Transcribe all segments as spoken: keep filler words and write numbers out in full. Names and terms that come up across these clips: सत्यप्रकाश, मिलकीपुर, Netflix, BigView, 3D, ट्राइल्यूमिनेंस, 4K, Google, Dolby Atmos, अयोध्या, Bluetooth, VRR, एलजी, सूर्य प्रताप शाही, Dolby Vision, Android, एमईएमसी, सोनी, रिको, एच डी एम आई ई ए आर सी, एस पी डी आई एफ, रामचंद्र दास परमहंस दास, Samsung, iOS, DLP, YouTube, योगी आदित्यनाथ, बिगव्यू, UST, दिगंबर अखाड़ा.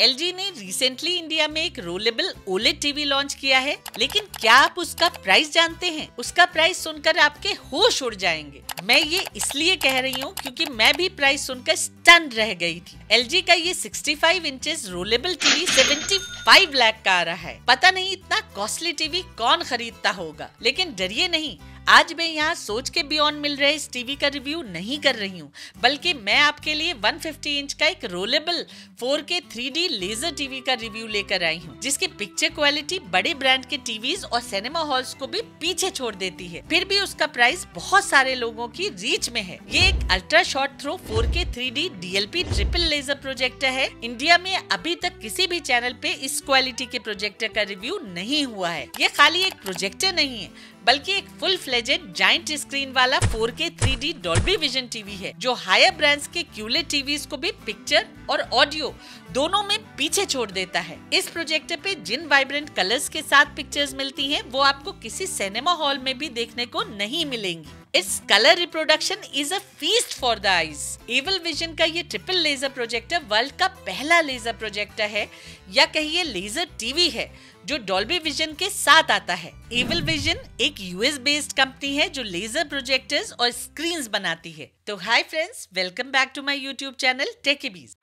एलजी ने recently India में एक रोलेबल ओलेड टीवी लॉन्च किया है, लेकिन क्या आप उसका प्राइस जानते हैं? उसका प्राइस सुनकर आपके होश उड़ जाएंगे। मैं ये इसलिए कह रही हूँ क्योंकि मैं भी प्राइस सुनकर स्टन रह गई थी। एलजी का ये पैंसठ इंचेस रोलेबल टीवी पचहत्तर लाख का आ रहा है। पता नहीं इतना कॉस्टली टीवी कौन खरीदता होगा, लेकिन डरिए नहीं, आज मैं यहाँ सोच के बियॉन्ड मिल रहे इस टीवी का रिव्यू नहीं कर रही हूँ, बल्कि मैं आपके लिए एक सौ पचास इंच का एक rollable four K three D laser TV का रिव्यू लेकर आई हूँ, जिसकी पिक्चर क्वालिटी बड़े ब्रांड के टीवीज और सिनेमा हॉल्स को भी पीछे छोड़ देती है। फिर भी उसका प्राइस बहुत सारे लोगों की रीच में है। ये एक ultra short throw four K three D D L P triple laser projector है। इंडिया में अभी तक किसी भी चैनल पे इस क्वालिटी के प्रोजेक्टर का रिव्यू नहीं हुआ है। ये खाली एक प्रोजेक्टर नहीं है, बल्कि एक फुल फ्लेजेड जाइंट स्क्रीन वाला four K three D Dolby Vision TV है, जो हायर ब्रांड्स के क्यूलेड टीवीज को भी पिक्चर और ऑडियो दोनों में पीछे छोड़ देता है। इस प्रोजेक्टर पे जिन वाइब्रेंट कलर्स के साथ पिक्चर्स मिलती हैं, वो आपको किसी सिनेमा हॉल में भी देखने को नहीं मिलेंगी। It's colour reproduction is a feast for the eyes. एवल विजन का ये ट्रिपल लेजर प्रोजेक्टर वर्ल्ड का पहला लेजर प्रोजेक्टर है, या कहिए लेजर टीवी है, जो डॉल्बी विजन के साथ आता है। एवल विजन एक यूएस बेस्ड कंपनी है जो लेजर प्रोजेक्टर्स और स्क्रीन्स बनाती है। तो hi friends, welcome back to my YouTube channel Techybees.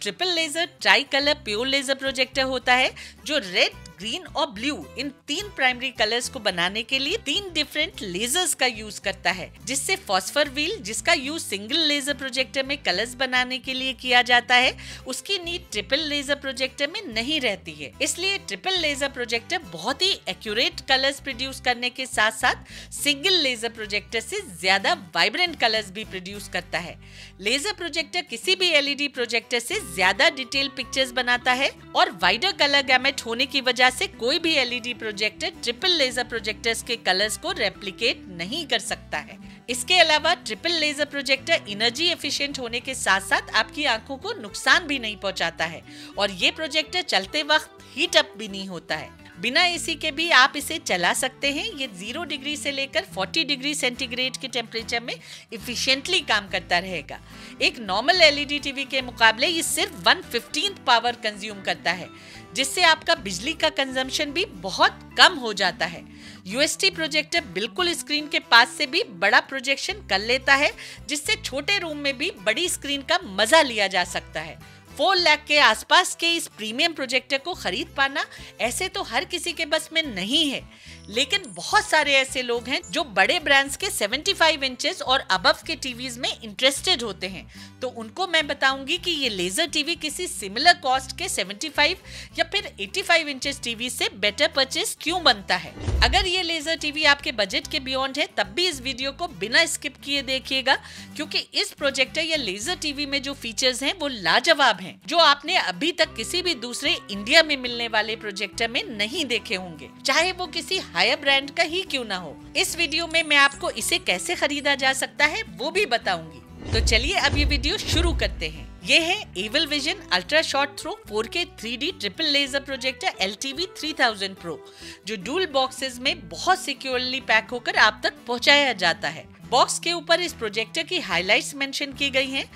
Triple laser tri colour pure laser projector होता है, जो रेड, ग्रीन और ब्लू इन तीन प्राइमरी कलर्स को बनाने के लिए तीन डिफरेंट लेजर्स का यूज करता है, जिससे फॉस्फर व्हील, जिसका यूज सिंगल लेजर प्रोजेक्टर में कलर्स बनाने के लिए किया जाता है, उसकी नीड ट्रिपल लेजर प्रोजेक्टर में नहीं रहती है। इसलिए ट्रिपल लेजर प्रोजेक्टर बहुत ही एक्यूरेट कलर्स प्रोड्यूस करने के साथ साथ सिंगल लेजर प्रोजेक्टर से ज्यादा वाइब्रेंट कलर्स भी प्रोड्यूस करता है। लेजर प्रोजेक्टर किसी भी एलईडी प्रोजेक्टर से ज्यादा डिटेल पिक्चर्स बनाता है और वाइडर कलर गैमेट होने की वजह से कोई भी LED projector triple laser projectors के कलर्स को रेप्लिकेट नहीं कर सकता है। इसके अलावा triple laser projector energy efficient होने के साथ साथ आपकी आंखों को नुकसान भी नहीं पहुंचाता है, और ये प्रोजेक्टर चलते वक्त हीट अप भी नहीं होता है। बिना एसी के भी आप इसे चला सकते हैं। ये जीरो डिग्री से लेकर चालीस डिग्री सेंटीग्रेड के टेम्परेचर में इफिशिएंटली काम करता रहेगा। एक नॉर्मल एलईडी टीवी के मुकाबले ये सिर्फ वन फिफ्टींथ पावर कंज्यूम करता है, जिससे आपका बिजली का कंजम्पशन भी बहुत कम हो जाता है। यूएसटी प्रोजेक्टर बिल्कुल स्क्रीन के पास से भी बड़ा प्रोजेक्शन कर लेता है, जिससे छोटे रूम में भी बड़ी स्क्रीन का मजा लिया जा सकता है। चार लाख के आसपास के इस प्रीमियम प्रोजेक्टर को खरीद पाना ऐसे तो हर किसी के बस में नहीं है, लेकिन बहुत सारे ऐसे लोग हैं जो बड़े ब्रांड्स के पचहत्तर इंचेस और अबव के टीवीज में इंटरेस्टेड होते हैं। तो उनको मैं बताऊंगी कि ये लेजर टीवी किसी सिमिलर कॉस्ट के पचहत्तर या फिर पचासी इंचेस टीवी से बेटर परचेज क्यों बनता है। अगर ये लेजर टीवी आपके बजट के बियॉन्ड है, तब भी इस वीडियो को बिना स्किप किए देखिएगा, क्योंकि इस प्रोजेक्टर या लेजर टीवी में जो फीचर्स हैं वो लाजवाब हैं, जो आपने अभी तक किसी भी दूसरे इंडिया में मिलने वाले प्रोजेक्टर में नहीं देखे होंगे, चाहे वो किसी हायर ब्रांड का ही क्यों ना हो। इस वीडियो में मैं आपको इसे कैसे खरीदा जा सकता है वो भी बताऊंगी। तो चलिए अब ये वीडियो शुरू करते हैं। ये है एवल Vision ultra short throw four K three D triple laser projector L T V three thousand pro, जो डूल बॉक्सेस में बहुत सिक्योरली पैक होकर आप तक पहुंचाया जाता है। बॉक्स के ऊपर इस प्रोजेक्टर की हाइलाइट्स मेंशन की गई हैं।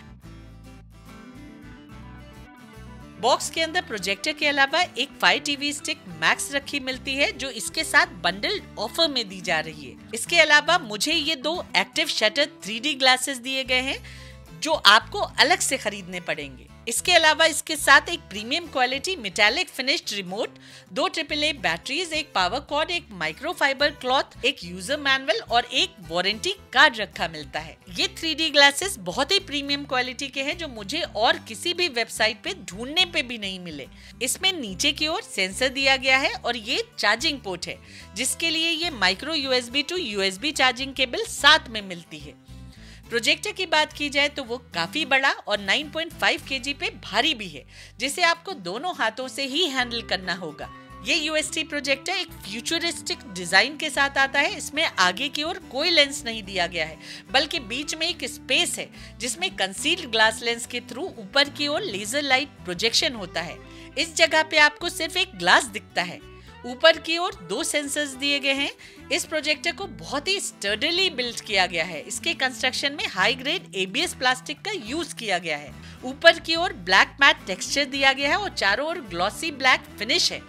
बॉक्स के अंदर प्रोजेक्टर के अलावा एक फायर टीवी स्टिक मैक्स रखी मिलती है, जो इसके साथ बंडल्ड ऑफर में दी जा रही है। इसके अलावा मुझे ये दो active shutter three D glasses दिए गए हैं, जो आपको अलग से खरीदने पड़ेंगे। इसके अलावा इसके साथ एक premium quality metallic finished remote, दो ट्रिपल ए बैटरीज, एक पावर कॉर्ड, एक माइक्रोफाइबर क्लॉथ, एक यूजर मैनुअल और एक वारंटी कार्ड रखा मिलता है। ये थ्री डी ग्लासेस बहुत ही प्रीमियम क्वालिटी के हैं जो मुझे और किसी भी वेबसाइट पे ढूंढने पे भी नहीं मिले। इसमें नीचे की ओर सेंसर दिया गया है और ये चार्जिंग पोर्ट है जिसके लिए ये micro USB to USB charging cable साथ में मिलती है। प्रोजेक्टर की बात की जाए तो वो काफी बड़ा और नौ पॉइंट पाँच केजी पे भारी भी है जिसे आपको दोनों हाथों से ही हैंडल करना होगा। ये यूएसटी प्रोजेक्टर एक फ्यूचरिस्टिक डिजाइन के साथ आता है। इसमें आगे की ओर कोई लेंस नहीं दिया गया है बल्कि बीच में एक स्पेस है जिसमें कंसील्ड ग्लास लेंस के थ्रू ऊपर की ओर लेजर लाइट प्रोजेक्शन होता है। इस जगह पे आपको सिर्फ एक ग्लास दिखता है। ऊपर की ओर दो सेंसर्स दिए गए हैं। इस प्रोजेक्टर को बहुत ही स्टर्डली बिल्ड किया गया है। इसके कंस्ट्रक्शन में हाई ग्रेड एबीएस प्लास्टिक का यूज किया गया है। ऊपर की ओर ब्लैक मैट टेक्सचर दिया गया है और चारों ओर ग्लॉसी ब्लैक फिनिश है।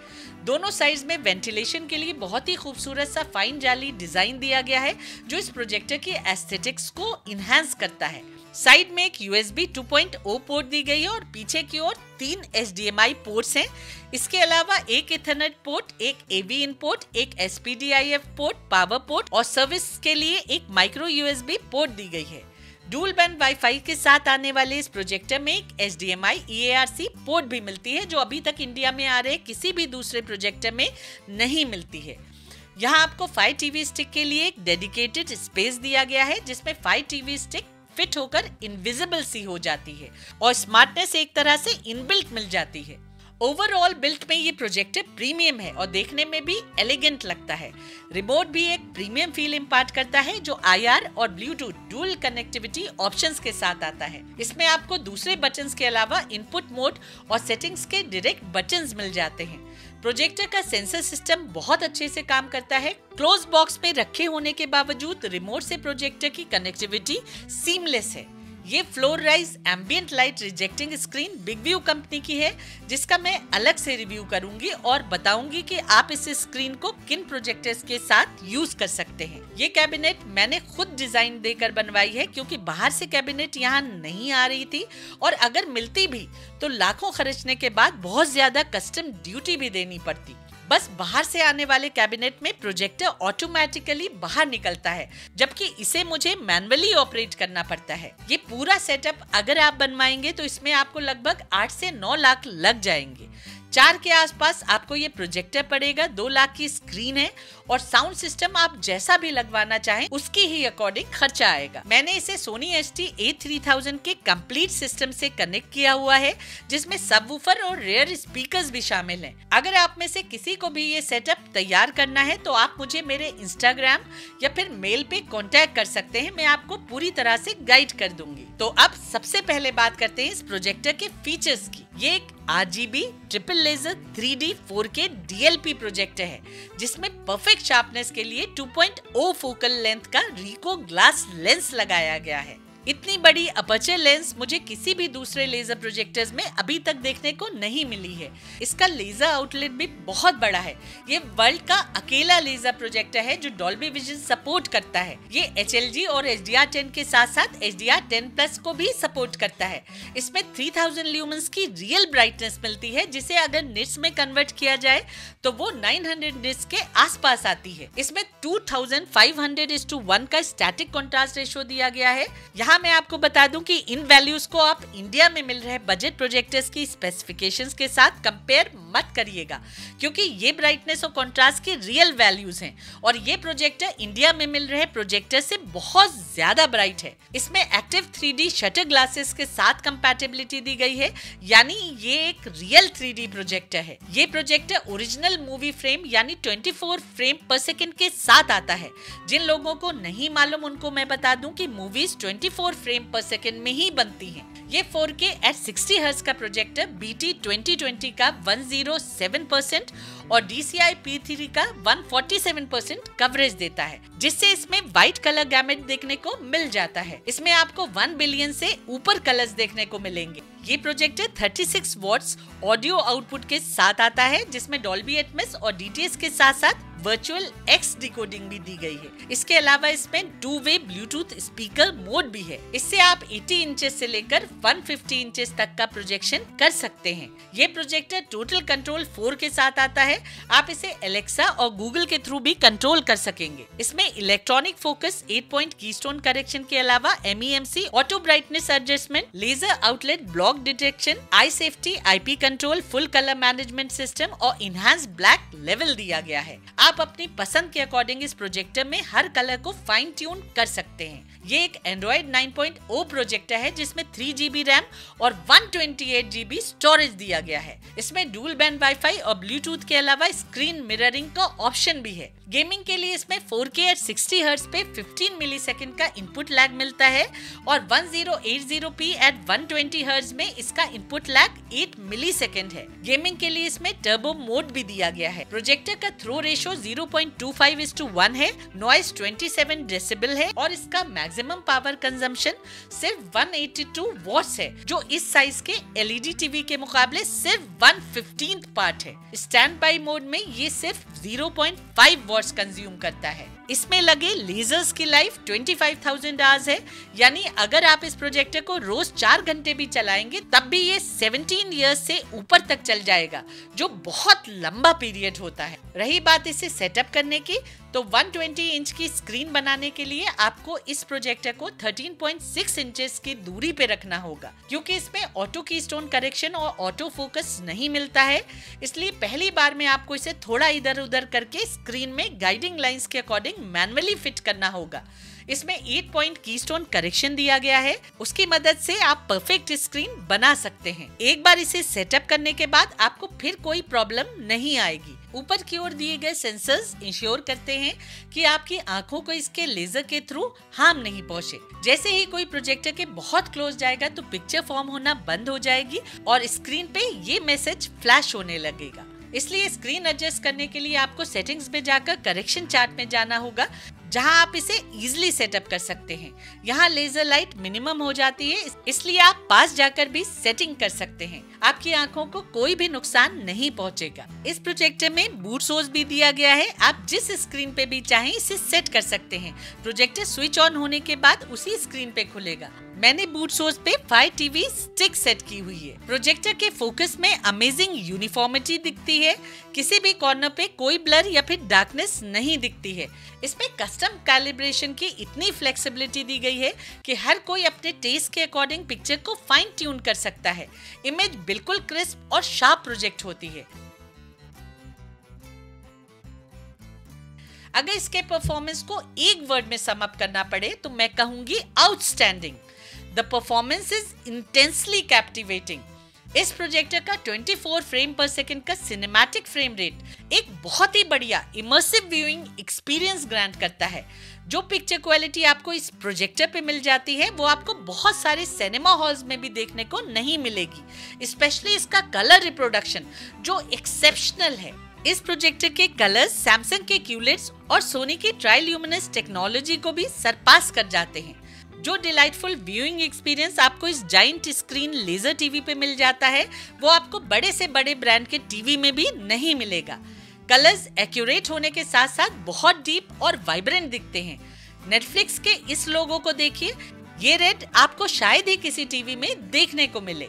दोनों साइड में वेंटिलेशन के लिए बहुत ही खूबसूरत सा फाइन जाली डिजाइन दिया गया है जो इस प्रोजेक्टर की एस्थेटिक्स को इनहेंस करता है। साइड में एक USB two point O port दी गई है और पीछे की ओर तीन H D M I ports हैं। इसके अलावा एक इथरनेट पोर्ट, एक ए वी इन पोर्ट, एक एस पी डी आई एफ port, power port और सर्विस के लिए एक माइक्रो यूएसबी पोर्ट दी गई है। डुअल बैंड वाईफाई के साथ आने वाले इस प्रोजेक्टर में एक एच डी एम आई ई ए आर सी port भी मिलती है जो अभी तक इंडिया में आ रहे किसी भी दूसरे प्रोजेक्टर में नहीं मिलती है। यहाँ आपको फायर टीवी स्टिक के लिए एक डेडिकेटेड स्पेस दिया गया है जिसमें फायर टीवी स्टिक फिट होकर इनविजिबल सी हो जाती है और स्मार्टनेस एक तरह से इनबिल्ट मिल जाती है। ओवरऑल बिल्ट में ये प्रोजेक्टर प्रीमियम है और देखने में भी एलिगेंट लगता है। रिमोट भी एक प्रीमियम फील इम्पार्ट करता है जो आई आर और ब्लूटूथ डुअल कनेक्टिविटी ऑप्शंस के साथ आता है। इसमें आपको दूसरे बटन्स के अलावा इनपुट मोड और सेटिंग्स के डायरेक्ट बटन्स मिल जाते हैं। प्रोजेक्टर का सेंसर सिस्टम बहुत अच्छे से काम करता है। क्लोज बॉक्स में रखे होने के बावजूद रिमोट से प्रोजेक्टर की कनेक्टिविटी सीमलेस है। ये floor rise ambient light rejecting screen बिगव्यू company की है जिसका मैं अलग से रिव्यू करूंगी और बताऊंगी कि आप इस स्क्रीन को किन प्रोजेक्टर्स के साथ यूज कर सकते हैं। ये कैबिनेट मैंने खुद डिजाइन देकर बनवाई है क्योंकि बाहर से कैबिनेट यहाँ नहीं आ रही थी और अगर मिलती भी तो लाखों खर्चने के बाद बहुत ज्यादा कस्टम ड्यूटी भी देनी पड़ती। बस बाहर से आने वाले कैबिनेट में प्रोजेक्टर ऑटोमेटिकली बाहर निकलता है जबकि इसे मुझे मैन्युअली ऑपरेट करना पड़ता है। ये पूरा सेटअप अगर आप बनवाएंगे तो इसमें आपको लगभग आठ से नौ लाख लग जाएंगे। चार के आसपास आपको ये प्रोजेक्टर पड़ेगा। दो लाख की स्क्रीन है और साउंड सिस्टम आप जैसा भी लगवाना चाहें उसकी ही अकॉर्डिंग खर्चा आएगा। मैंने इसे सोनी S T A three thousand के कंप्लीट सिस्टम से कनेक्ट किया हुआ है जिसमें सबवूफर और रियर स्पीकर्स भी शामिल हैं। अगर आप में से किसी को भी ये सेटअप तैयार करना है तो आप मुझे मेरे इंस्टाग्राम या फिर मेल पे कॉन्टेक्ट कर सकते हैं। मैं आपको पूरी तरह से गाइड कर दूंगी। तो अब सबसे पहले बात करते हैं इस प्रोजेक्टर के फीचर्स की। ये एक R G B triple laser three D four K D L P projector है जिसमें परफेक्ट शार्पनेस के लिए two point O focal length का रिको ग्लास लेंस लगाया गया है। इतनी बड़ी अपर्चर लेंस मुझे किसी भी दूसरे लेजर प्रोजेक्टर्स में अभी तक देखने को नहीं मिली है। इसका लेजर आउटलेट भी बहुत बड़ा है। ये वर्ल्ड का अकेला लेजर प्रोजेक्टर है जो डॉल्बी विजन सपोर्ट करता है। ये एच एल जी और एच डी आर टेन के साथ साथ H D R ten plus को भी सपोर्ट करता है। इसमें तीन हज़ार ल्यूमेंस की रियल ब्राइटनेस मिलती है जिसे अगर निट्स में कन्वर्ट किया जाए तो वो नौ सौ निट्स के आसपास आती है। इसमें पच्चीस सौ एक का स्टैटिक कंट्रास्ट रेशियो दिया गया है। यहाँ मैं आपको बता दूं कि इन वैल्यूज को आप इंडिया में मिल रहे बजट प्रोजेक्टर्स की स्पेसिफिकेशंस के साथ कंपेयर मत करिएगा क्योंकि ये ब्राइटनेस और कंट्रास्ट की रियल वैल्यूज हैं और ये प्रोजेक्टर इंडिया में मिल रहे प्रोजेक्टर से बहुत ज्यादा ब्राइट है। इसमें active three D shutter glasses के साथ कंपैटिबिलिटी दी गई है यानी ये एक रियल थ्री डी प्रोजेक्टर है। ये प्रोजेक्टर ओरिजिनल मूवी फ्रेम यानी चौबीस फ्रेम पर सेकंड के साथ आता है। जिन लोगों को नहीं मालूम उनको मैं बता दूं कि मूवीज चौबीस फ्रेम पर सेकंड में ही बनती हैं। ये four K at sixty hertz का projector B T twenty twenty का एक सौ सात परसेंट और D C I P three का एक सौ सैंतालीस परसेंट कवरेज देता है जिससे इसमें व्हाइट कलर गैमेट देखने को मिल जाता है। इसमें आपको एक बिलियन से ऊपर कलर्स देखने को मिलेंगे। ये projector thirty six watts audio output के साथ आता है जिसमें डॉल्बी एटमॉस और डी टी एस के साथ साथ वर्चुअल एक्स डिकोडिंग भी दी गई है। इसके अलावा इसमें two way Bluetooth speaker mode भी है। इससे आप अस्सी इंचेस से लेकर एक सौ पचास इंचेस तक का प्रोजेक्शन कर सकते हैं। ये प्रोजेक्टर टोटल कंट्रोल फोर के साथ आता है। आप इसे एलेक्सा और गूगल के थ्रू भी कंट्रोल कर सकेंगे। इसमें electronic focus, eight point keystone correction के अलावा एमईएमसी, auto brightness adjustment, laser outlet, block detection, eye safety, IP control, full colour management system और इनहांस ब्लैक लेवल दिया गया है। आप अपनी पसंद के अकॉर्डिंग इस प्रोजेक्टर में हर कलर को फाइन ट्यून कर सकते हैं। ये एक Android nine point O projector है जिसमें थ्री जीबी रैम और one twenty eight GB storage दिया गया है। इसमें डुअल बैंड वाईफाई और ब्लूटूथ के अलावा स्क्रीन मिररिंग का ऑप्शन भी है। गेमिंग के लिए इसमें फोर के और सिक्सटी हर्ट्ज पे फिफ्टीन मिली सेकेंड का इनपुट लैग मिलता है और ten eighty P at one twenty hertz में इसका input lag eight millisecond है। गेमिंग के लिए इसमें टर्बो मोड भी दिया गया है। प्रोजेक्टर का throw ratio zero point two five is to one है, नॉइस ट्वेंटी सेवन डेसिबल है और इसका मैक्सिमम पावर कंजम्पशन सिर्फ वन एटी टू वॉट्स है, जो इस साइज के एलईडी टीवी के मुकाबले सिर्फ वन फिफ्टींथ पार्ट है। स्टैंड बाई मोड में ये सिर्फ zero point five watts consume करता है। इसमें लगे लेजर्स की life twenty five thousand hours है, यानी अगर आप इस प्रोजेक्टर को रोज चार घंटे भी चलाएंगे तब भी ये सेवनटीन इयर्स से ऊपर तक चल जाएगा, जो बहुत लंबा पीरियड होता है। रही बात इसे सेटअप करने की, तो वन ट्वेंटी इंच की स्क्रीन बनाने के लिए आपको इस प्रोजेक्टर को थर्टीन पॉइंट सिक्स इंचेस की दूरी पे रखना होगा, क्योंकि इसमें ऑटो कीस्टोन करेक्शन और ऑटो फोकस नहीं मिलता है। इसलिए पहली बार में आपको इसे थोड़ा इधर उधर करके स्क्रीन में गाइडिंग लाइंस के अकॉर्डिंग मैन्युअली फिट करना होगा। इसमें एट पॉइंट कीस्टोन करेक्शन दिया गया है, उसकी मदद से आप परफेक्ट स्क्रीन बना सकते हैं। एक बार इसे सेटअप करने के बाद आपको फिर कोई प्रॉब्लम नहीं आएगी। ऊपर की ओर दिए गए सेंसर्स इंश्योर करते हैं कि आपकी आंखों को इसके लेजर के थ्रू हार्म नहीं पहुंचे। जैसे ही कोई प्रोजेक्टर के बहुत क्लोज जाएगा तो पिक्चर फॉर्म होना बंद हो जाएगी और स्क्रीन पे ये मैसेज फ्लैश होने लगेगा। इसलिए स्क्रीन एडजस्ट करने के लिए आपको सेटिंग्स में जाकर करेक्शन चार्ट में जाना होगा, जहां आप इसे इजीली सेटअप कर सकते हैं। यहां लेजर लाइट मिनिमम हो जाती है, इसलिए आप पास जाकर भी सेटिंग कर सकते हैं। आपकी आंखों को कोई भी नुकसान नहीं पहुंचेगा। इस प्रोजेक्टर में बूट सोर्स भी दिया गया है, आप जिस स्क्रीन पे भी चाहें इसे सेट कर सकते हैं। प्रोजेक्टर स्विच ऑन होने के बाद उसी स्क्रीन पे खुलेगा। मैंने बूट सोर्स पे फायर टीवी स्टिक सेट की हुई है। प्रोजेक्टर के फोकस में अमेजिंग यूनिफॉर्मिटी दिखती है, किसी भी कॉर्नर पे कोई ब्लर या फिर डार्कनेस नहीं दिखती है। इसमें कस्टम कैलिब्रेशन की इतनी फ्लेक्सिबिलिटी दी गई है कि हर कोई अपने टेस्ट के अकॉर्डिंग पिक्चर को फाइन ट्यून कर सकता है। इमेज बिल्कुल क्रिस्प और शार्प प्रोजेक्ट होती है। अगर इसके परफॉर्मेंस को एक वर्ड में सम अप करना पड़े तो मैं कहूंगी outstanding. The performance is intensely captivating. इस प्रोजेक्टर का twenty four frame per second का सिनेमैटिक फ्रेम रेट एक बहुत ही बढ़िया इमर्सिव व्यूइंग एक्सपीरियंस ग्रांट करता है। जो पिक्चर क्वालिटी आपको इस प्रोजेक्टर पे मिल जाती है वो आपको बहुत सारे सिनेमा हॉल्स में भी देखने को नहीं मिलेगी। स्पेशली इसका कलर रिप्रोडक्शन जो एक्सेप्शनल है। इस प्रोजेक्टर के कलर्स सैमसंग के क्यूलेट्स और सोनी की ट्राइल्यूमिनेंस टेक्नोलॉजी को भी सरपास कर जाते हैं। जो डिलाइटफुल व्यूइंग एक्सपीरियंस आपको इस जाइंट स्क्रीन लेजर टीवी पे मिल जाता है वो आपको बड़े से बड़े ब्रांड के टीवी में भी नहीं मिलेगा। कलर्स एक्यूरेट होने के साथ साथ बहुत डीप और वाइब्रेंट दिखते हैं। नेटफ्लिक्स के इस लोगो को देखिए, ये रेड आपको शायद ही किसी टीवी में देखने को मिले।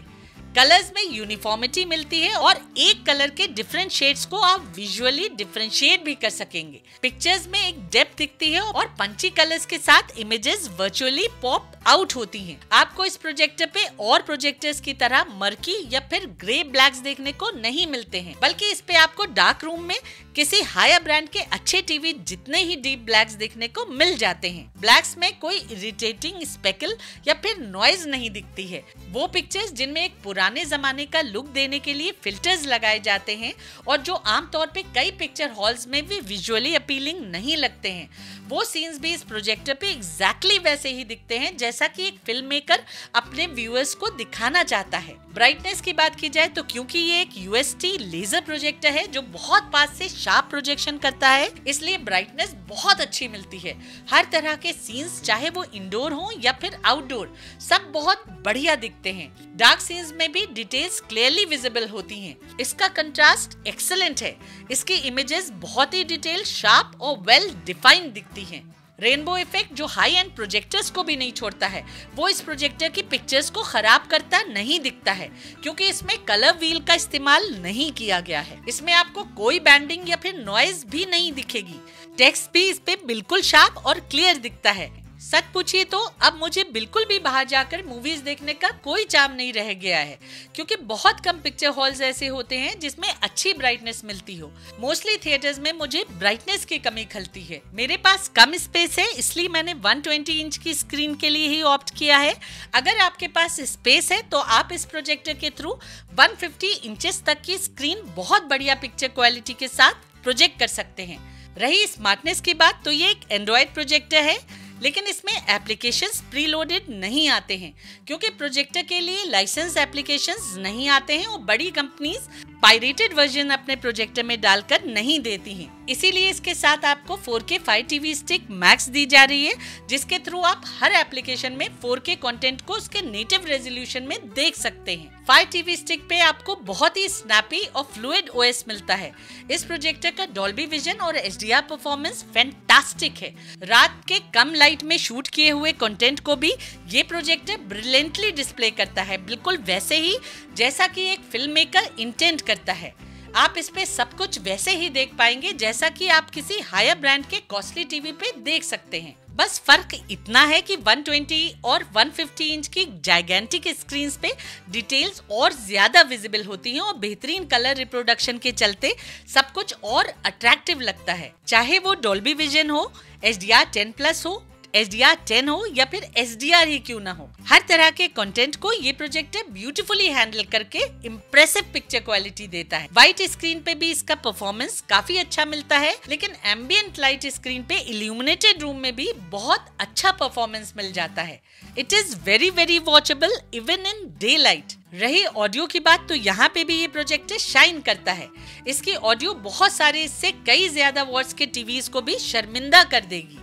कलर्स में यूनिफॉर्मिटी मिलती है और एक कलर के डिफरेंट शेड्स को आप विजुअली डिफरेंशिएट भी कर सकेंगे। पिक्चर्स में एक डेप्थ दिखती है और पंची कलर्स के साथ इमेजेस वर्चुअली पॉप आउट होती हैं। आपको इस प्रोजेक्टर पे और प्रोजेक्टर्स की तरह मर्की या फिर ग्रे ब्लैक्स देखने को नहीं मिलते हैं, बल्कि इस पे आपको डार्क रूम में किसी हायर ब्रांड के अच्छे टीवी जितने ही डीप ब्लैक्स देखने को मिल जाते हैं। ब्लैक्स में कोई इरिटेटिंग स्पेकल या फिर नॉइज नहीं दिखती है। वो पिक्चर्स जिनमें एक पुराने जमाने का लुक देने के लिए फिल्टर्स लगाए जाते हैं और जो आमतौर पे कई पिक्चर हॉल्स में भी विजुअली अपीलिंग नहीं लगते हैं, वो सीन्स भी इस प्रोजेक्टर पे एग्जैक्टली वैसे ही दिखते हैं जैसा कि एक फिल्म मेकर अपने व्यूअर्स को दिखाना चाहता है। ब्राइटनेस की बात की जाए तो क्योंकि ये एक यूएसटी लेजर प्रोजेक्टर है जो बहुत पास से शार्प प्रोजेक्शन करता है, इसलिए ब्राइटनेस बहुत अच्छी मिलती है। हर तरह के सीन्स चाहे वो इंडोर हो या फिर आउटडोर, सब बहुत बढ़िया दिखते हैं। डार्क सीन्स में भी डिटेल्स क्लियरली विजिबल होती हैं। इसका कंट्रास्ट एक्सेलेंट है। इसकी इमेजेस बहुत ही डिटेल, शार्प और वेल डिफाइंड दिखती हैं। रेनबो इफेक्ट जो हाई एंड प्रोजेक्टर्स को भी नहीं छोड़ता है, वो इस प्रोजेक्टर की पिक्चर्स को खराब करता नहीं दिखता है, क्योंकि इसमें कलर व्हील का इस्तेमाल नहीं किया गया है। इसमें आपको कोई बैंडिंग या फिर नॉइज भी नहीं दिखेगी। टेक्स्ट भी इस पे बिल्कुल शार्प और क्लियर दिखता है। सच पूछिए तो अब मुझे बिल्कुल भी बाहर जाकर मूवीज देखने का कोई चाम नहीं रह गया है, क्योंकि बहुत कम पिक्चर हॉल्स ऐसे होते हैं जिसमें अच्छी ब्राइटनेस मिलती हो। मोस्टली थिएटर्स में मुझे ब्राइटनेस की कमी खलती है। मेरे पास कम स्पेस है, इसलिए मैंने एक सौ बीस इंच की स्क्रीन के लिए ही ऑप्ट किया है। अगर आपके पास स्पेस है तो आप इस प्रोजेक्टर के थ्रू एक सौ पचास इंचेस तक की स्क्रीन बहुत बढ़िया पिक्चर क्वालिटी के साथ प्रोजेक्ट कर सकते हैं। रही स्मार्टनेस की बात, तो ये एक एंड्रॉयड प्रोजेक्टर है, लेकिन इसमें एप्लीकेशंस प्रीलोडेड नहीं आते हैं, क्योंकि प्रोजेक्टर के लिए लाइसेंस एप्लीकेशंस नहीं आते हैं और बड़ी कंपनीज पायरेटेड वर्जन अपने प्रोजेक्टर में डालकर नहीं देती हैं। इसीलिए इसके साथ आपको four K Fire TV stick max दी जा रही है, जिसके थ्रू आप हर एप्लीकेशन में फोर के कंटेंट को उसके नेटिव रेजोल्यूशन में देख सकते हैं। फायर टीवी स्टिक पे आपको बहुत ही स्नैपी और फ्लूइड ओएस मिलता है। इस प्रोजेक्टर का डॉल्बी विजन और एचडीआर परफॉर्मेंस फैंटास्टिक है। रात के कम लाइट में शूट किए हुए कंटेंट को भी ये प्रोजेक्टर ब्रिलियंटली डिस्प्ले करता है, बिल्कुल वैसे ही जैसा कि एक फिल्म मेकर इंटेंट करता है। आप इस पे सब कुछ वैसे ही देख पाएंगे जैसा कि आप किसी हायर ब्रांड के कॉस्टली टीवी पे देख सकते हैं। बस फर्क इतना है कि एक सौ बीस और एक सौ पचास इंच की जाइगेंटिक स्क्रीन्स पे डिटेल्स और ज्यादा विजिबल होती हैं और बेहतरीन कलर रिप्रोडक्शन के चलते सब कुछ और अट्रैक्टिव लगता है। चाहे वो डॉल्बी विजन हो, H D R ten plus हो, एच डी आर टेन हो या फिर एच डी आर ही क्यों ना हो, हर तरह के कंटेंट को ये प्रोजेक्टर ब्यूटीफुली हैंडल करके इम्प्रेसिव पिक्चर क्वालिटी देता है। व्हाइट स्क्रीन पे भी इसका परफॉर्मेंस काफी अच्छा मिलता है, लेकिन एम्बिएंट लाइट स्क्रीन पे इल्यूमिनेटेड रूम में भी बहुत अच्छा परफॉर्मेंस मिल जाता है। It is very very watchable even in day light. रही ऑडियो की बात, तो यहाँ पे भी ये प्रोजेक्टर शाइन करता है। इसकी ऑडियो बहुत सारे, इससे कई ज्यादा वॉट्स के टीवीज को भी शर्मिंदा कर देगी।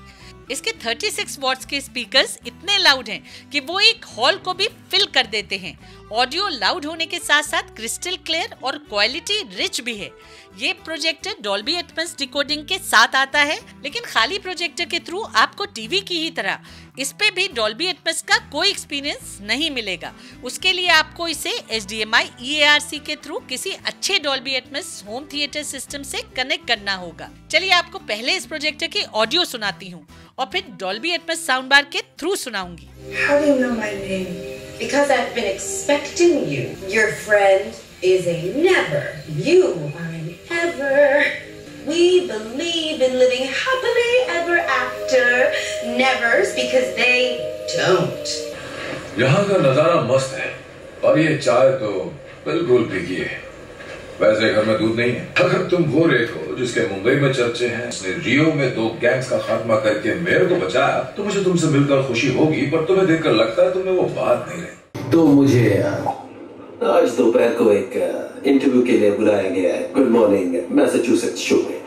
इसके छत्तीस वॉट्स के स्पीकर्स इतने लाउड हैं कि वो एक हॉल को भी फिल कर देते हैं। ऑडियो लाउड होने के साथ साथ क्रिस्टल क्लियर और क्वालिटी रिच भी है। ये प्रोजेक्टर डॉल्बी एटमॉस डिकोडिंग के साथ आता है, लेकिन खाली प्रोजेक्टर के थ्रू आपको टीवी की ही तरह इस पे भी डॉल्बी एटमॉस का कोई एक्सपीरियंस नहीं मिलेगा। उसके लिए आपको इसे एच डी एम आई ई ए आर सी के थ्रू किसी अच्छे Dolby Atmos home theatre system से कनेक्ट करना होगा। चलिए आपको पहले इस प्रोजेक्टर की ऑडियो सुनाती हूँ और फिर डॉल्बी एटमॉस साउंड बार के थ्रू सुनाऊंगी। How do you know my name? Because I've been expecting you. Your friend is a never. You are an ever. We believe in living happily ever after. Nevers because they don't. यहाँ का नजारा मस्त है और ये चाय तो बिल्कुल फीकी है। वैसे घर में दूध नहीं है। अगर तुम वो रेत हो जिसके मुंबई में चर्चे हैं, उसने रियो में दो गैंग्स का खात्मा करके मेरे को बचाया, तो मुझे तुमसे मिलकर खुशी होगी, पर तुम्हें देखकर लगता है तुमने वो बात नहीं रही। तो मुझे आज दोपहर को एक इंटरव्यू के लिए बुलाया गया है। गुड मॉर्निंग मैसाचुसेट्स शो में।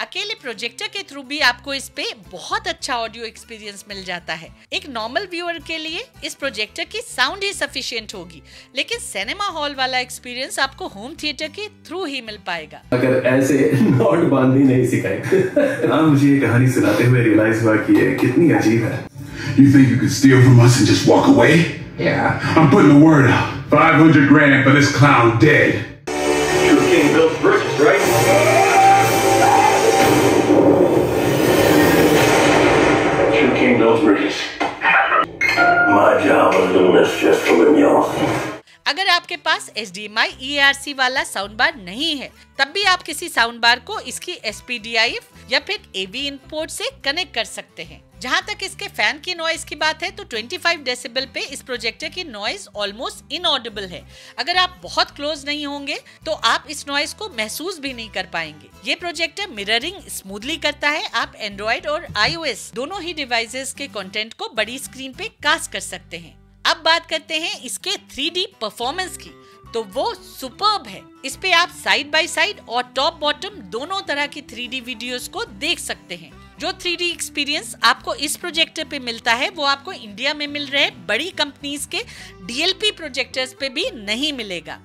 अकेले प्रोजेक्टर के थ्रू भी आपको इस पे बहुत अच्छा ऑडियो एक्सपीरियंस मिल जाता है। एक नॉर्मल व्यूअर के लिए इस प्रोजेक्टर की साउंड ही सफिशिएंट होगी, लेकिन सिनेमा हॉल वाला एक्सपीरियंस आपको होम थिएटर के थ्रू ही मिल पाएगा। अगर ऐसे नॉट बांधनी नहीं सिखाएंगे। हाँ, मुझे ये कहानी सुनाते हुए रियलाइज हुआ कि ये कितनी अजीब है। You think you can steal from us and just walk away? Yeah. I'm putting the word out. five hundred grand for this clown dead. You're getting built bricks, right? अगर आपके पास एच डी एम आई ई ए आर सी वाला sound bar नहीं है, तब भी आप किसी साउंड बार को इसकी एस पी डी आई एफ या फिर ए वी इनपुट से कनेक्ट कर सकते हैं। जहाँ तक इसके फैन की नॉइज की बात है, तो पच्चीस डेसिबल पे इस प्रोजेक्टर की नॉइज ऑलमोस्ट इनऑडिबल है। अगर आप बहुत क्लोज नहीं होंगे तो आप इस नॉइज को महसूस भी नहीं कर पाएंगे। ये प्रोजेक्टर मिररिंग स्मूथली करता है। आप एंड्रॉइड और आई ओ एस दोनों ही डिवाइसेस के कंटेंट को बड़ी स्क्रीन पे कास्ट कर सकते हैं। अब बात करते हैं इसके थ्री डी परफॉर्मेंस की। तो वो सुपर्ब है। इस पे आप साइड बाय साइड और टॉप बॉटम दोनों तरह की थ्री डी वीडियोस को देख सकते हैं। जो थ्री डी एक्सपीरियंस आपको इस प्रोजेक्टर पे मिलता है वो आपको इंडिया में मिल रहे बड़ी कंपनीज के डी एल पी प्रोजेक्टर्स पे भी नहीं मिलेगा।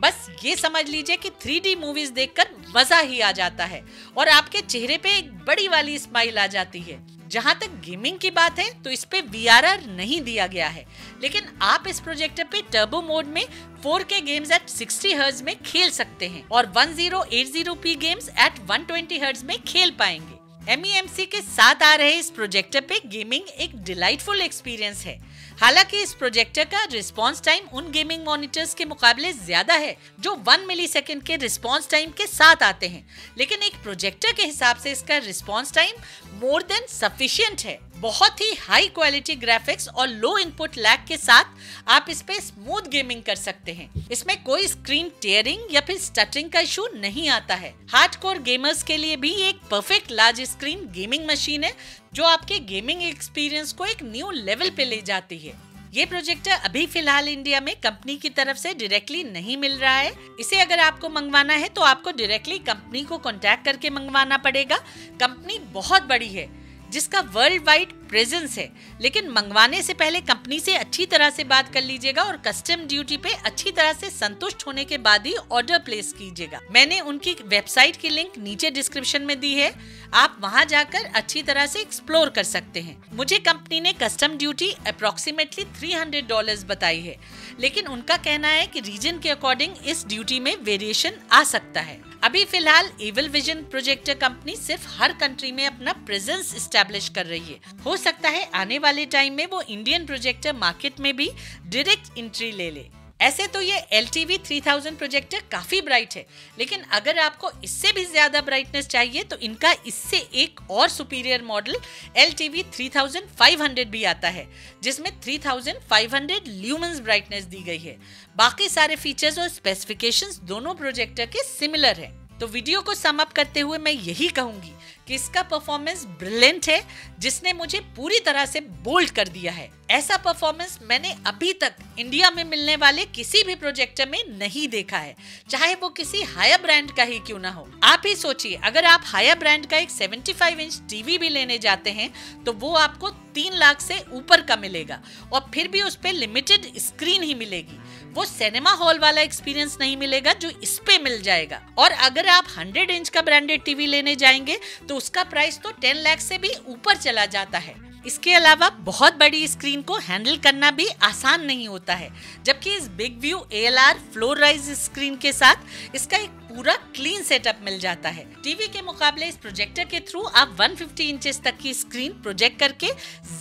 बस ये समझ लीजिए कि थ्री डी मूवीज देखकर मजा ही आ जाता है और आपके चेहरे पे एक बड़ी वाली स्माइल आ जाती है। जहाँ तक गेमिंग की बात है तो इस पे वी आर आर नहीं दिया गया है, लेकिन आप इस प्रोजेक्टर पे टर्बो मोड में four K games at sixty hertz में खेल सकते हैं और ten eighty P games at one twenty hertz में खेल पाएंगे। एम ई एम सी के साथ आ रहे इस प्रोजेक्टर पे गेमिंग एक डिलाइटफुल एक्सपीरियंस है। हालांकि इस प्रोजेक्टर का रिस्पांस टाइम उन गेमिंग मॉनिटर्स के मुकाबले ज्यादा है जो वन मिलीसेकंड के रिस्पांस टाइम के साथ आते हैं, लेकिन एक प्रोजेक्टर के हिसाब से इसका response time more than sufficient है। बहुत ही हाई क्वालिटी ग्राफिक्स और लो इनपुट लैग के साथ आप इस पे स्मूथ गेमिंग कर सकते हैं। इसमें कोई स्क्रीन टेयरिंग या फिर स्टटरिंग का इशू नहीं आता है। हार्डकोर गेमर्स के लिए भी एक perfect large screen gaming machine है जो आपके गेमिंग एक्सपीरियंस को एक न्यू लेवल पे ले जाती है। ये प्रोजेक्टर अभी फिलहाल इंडिया में कंपनी की तरफ से डायरेक्टली नहीं मिल रहा है। इसे अगर आपको मंगवाना है तो आपको डायरेक्टली कंपनी को कॉन्टैक्ट करके मंगवाना पड़ेगा। कंपनी बहुत बड़ी है जिसका वर्ल्ड वाइड प्रेजेंस है, लेकिन मंगवाने से पहले कंपनी से अच्छी तरह से बात कर लीजिएगा और कस्टम ड्यूटी पे अच्छी तरह से संतुष्ट होने के बाद ही ऑर्डर प्लेस कीजिएगा। मैंने उनकी वेबसाइट की लिंक नीचे डिस्क्रिप्शन में दी है, आप वहां जाकर अच्छी तरह से एक्सप्लोर कर सकते हैं। मुझे कंपनी ने custom duty approximately three hundred dollar बताई है, लेकिन उनका कहना है कि रीजन के अकॉर्डिंग इस ड्यूटी में वेरिएशन आ सकता है। अभी फिलहाल एवल विजन प्रोजेक्टर कंपनी सिर्फ हर कंट्री में अपना प्रेजेंस एस्टेब्लिश कर रही है। हो सकता है आने वाले टाइम में वो इंडियन प्रोजेक्टर मार्केट में भी डायरेक्ट एंट्री ले ले। ऐसे तो ये L T V three thousand projector काफी ब्राइट है, लेकिन अगर आपको इससे भी ज्यादा ब्राइटनेस चाहिए तो इनका इससे एक और superior model L T V three thousand five hundred भी आता है, जिसमें three thousand five hundred lumens brightness दी गई है। बाकी सारे फीचर्स और स्पेसिफिकेशंस दोनों प्रोजेक्टर के सिमिलर है। तो वीडियो को सम अप करते हुए मैं यही कहूंगी कि इसका परफॉर्मेंस ब्रिलियंट है, जिसने मुझे पूरी तरह से बोल्ड कर दिया है। ऐसा परफॉर्मेंस मैंने अभी तक इंडिया में मिलने वाले किसी भी प्रोजेक्टर में नहीं देखा है, चाहे वो किसी हायर ब्रांड का ही क्यों ना हो। आप ही सोचिए, अगर आप हायर ब्रांड का एक सेवेंटी फाइव इंच टीवी भी लेने जाते हैं तो वो आपको तीन लाख से ऊपर का मिलेगा और फिर भी उस पे लिमिटेड स्क्रीन ही मिलेगी। वो सिनेमा हॉल वाला एक्सपीरियंस नहीं मिलेगा जो इस पे मिल जाएगा। और अगर आप हंड्रेड इंच का ब्रांडेड टीवी लेने जाएंगे तो उसका प्राइस तो टेन लाख से भी ऊपर चला जाता है। इसके अलावा बहुत बड़ी स्क्रीन को हैंडल करना भी आसान नहीं होता है, जबकि इस big view A L R floor rise screen के साथ इसका एक पूरा क्लीन सेटअप मिल जाता है। टीवी के मुकाबले इस प्रोजेक्टर के थ्रू आप वन फिफ्टी इंचेस तक की स्क्रीन प्रोजेक्ट करके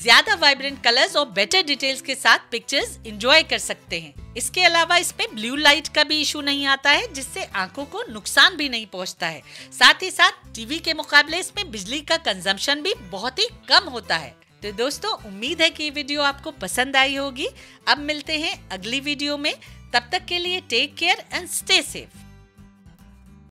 ज्यादा वाइब्रेंट कलर्स और बेटर डिटेल्स के साथ पिक्चर्स एंजॉय कर सकते हैं। इसके अलावा इसमें ब्लू लाइट का भी इशू नहीं आता है, जिससे आंखों को नुकसान भी नहीं पहुंचता है। साथ ही साथ टीवी के मुकाबले इसमें बिजली का कंजम्पशन भी बहुत ही कम होता है। तो दोस्तों, उम्मीद है कि ये वीडियो आपको पसंद आई होगी। अब मिलते हैं अगली वीडियो में, तब तक के लिए take care and stay safe.